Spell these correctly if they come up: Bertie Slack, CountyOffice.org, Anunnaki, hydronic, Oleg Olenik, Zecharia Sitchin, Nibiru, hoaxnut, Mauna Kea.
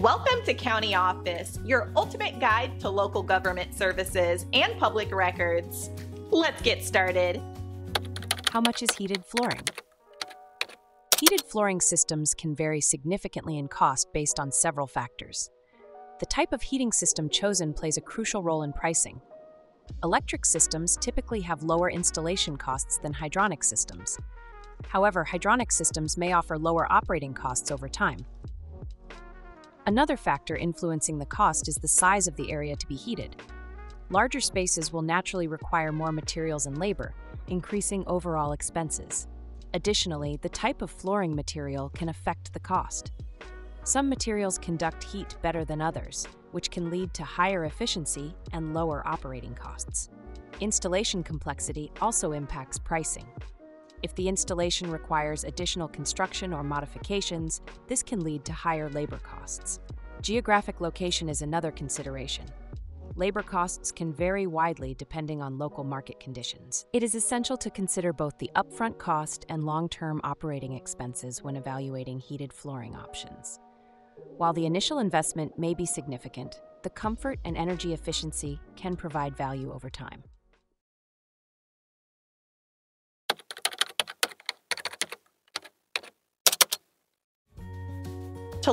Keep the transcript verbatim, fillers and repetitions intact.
Welcome to County Office, your ultimate guide to local government services and public records. Let's get started. How much is heated flooring? Heated flooring systems can vary significantly in cost based on several factors. The type of heating system chosen plays a crucial role in pricing. Electric systems typically have lower installation costs than hydronic systems. However, hydronic systems may offer lower operating costs over time. Another factor influencing the cost is the size of the area to be heated. Larger spaces will naturally require more materials and labor, increasing overall expenses. Additionally, the type of flooring material can affect the cost. Some materials conduct heat better than others, which can lead to higher efficiency and lower operating costs. Installation complexity also impacts pricing. If the installation requires additional construction or modifications, this can lead to higher labor costs. Geographic location is another consideration. Labor costs can vary widely depending on local market conditions. It is essential to consider both the upfront cost and long-term operating expenses when evaluating heated flooring options. While the initial investment may be significant, the comfort and energy efficiency can provide value over time. To